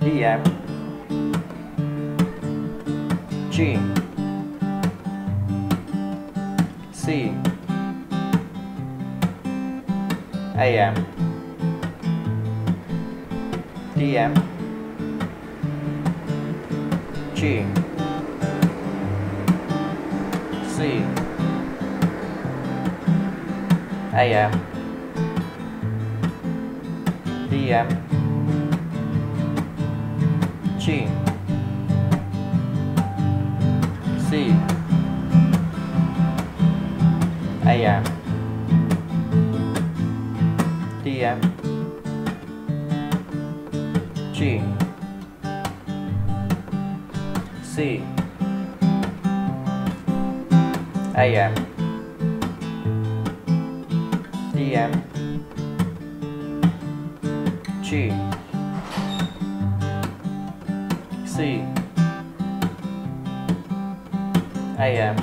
DM G C AM DM G C AM DM G C AM DM G C AM DM G C AM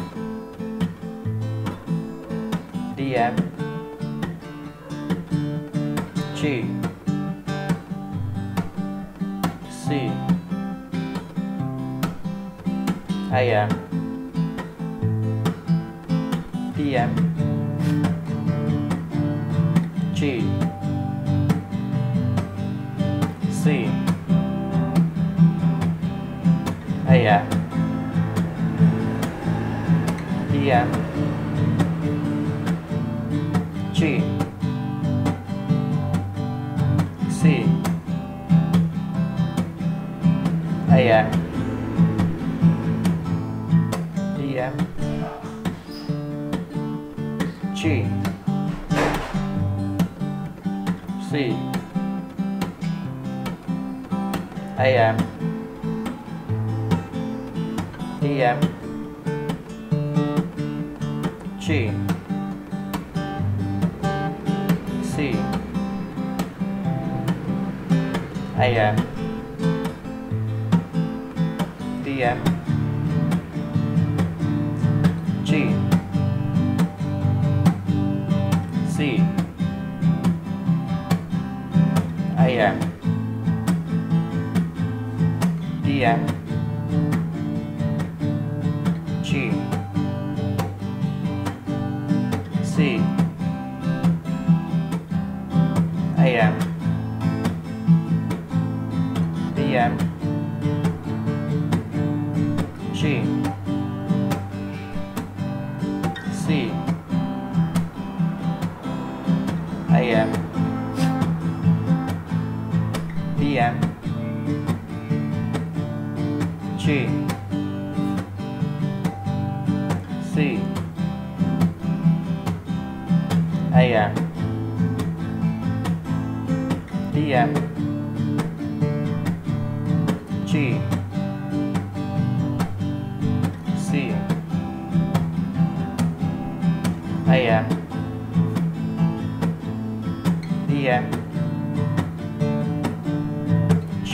DM G C AM DM G C AM DM G C AM DM G C AM DM G C AM DM G C AM DM G C AM DM G C AM DM G C AM DM G C AM DM G